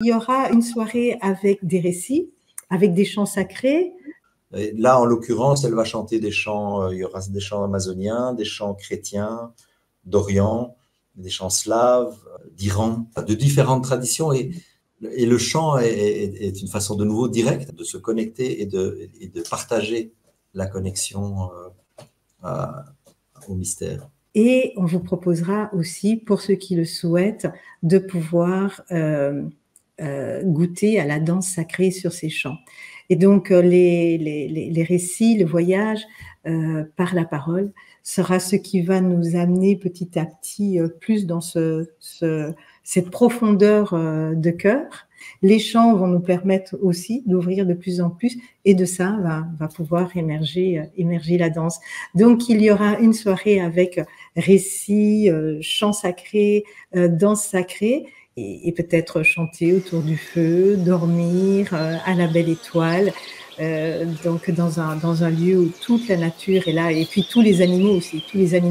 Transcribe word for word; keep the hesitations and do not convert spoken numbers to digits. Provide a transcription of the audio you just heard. Il y aura une soirée avec des récits, avec des chants sacrés. Et là, en l'occurrence, elle va chanter des chants, il y aura des chants amazoniens, des chants chrétiens, d'Orient, des chants slaves, d'Iran, de différentes traditions. Et, et le chant est, est, est une façon de nouveau directe de se connecter et de, et de partager la connexion euh, à, au mystère. Et on vous proposera aussi, pour ceux qui le souhaitent, de pouvoir euh, euh, goûter à la danse sacrée sur ces chants. Et donc, les, les, les récits, le voyage euh, par la parole sera ce qui va nous amener petit à petit euh, plus dans ce, ce, cette profondeur euh, de cœur. Les chants vont nous permettre aussi d'ouvrir de plus en plus, et de ça va, va pouvoir émerger, euh, émerger la danse. Donc, il y aura une soirée avec récits, euh, chants sacrés, euh, danse sacrée, et peut-être chanter autour du feu, dormir à la belle étoile, euh, donc dans un, dans un lieu où toute la nature est là, et puis tous les animaux aussi, tous les animaux.